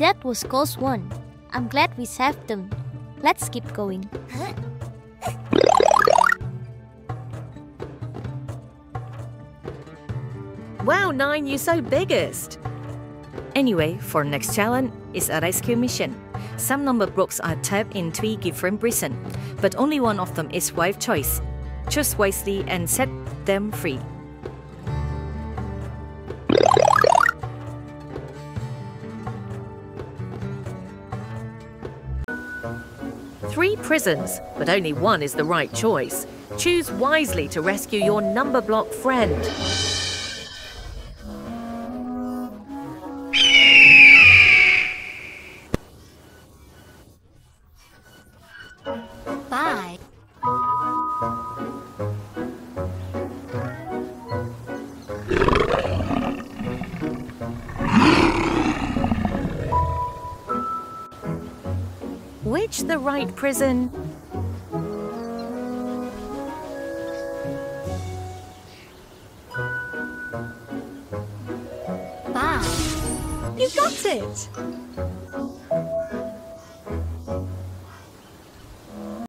That was close one. I'm glad we saved them. Let's keep going. Huh? Wow, Nine, you're so biggest! Anyway, for next challenge is a rescue mission. Some number blocks are tapped in three different prisons, but only one of them is wife choice. Choose wisely and set them free. Three prisons, but only one is the right choice. Choose wisely to rescue your number block friend. Which the right prison? Wow. You got it!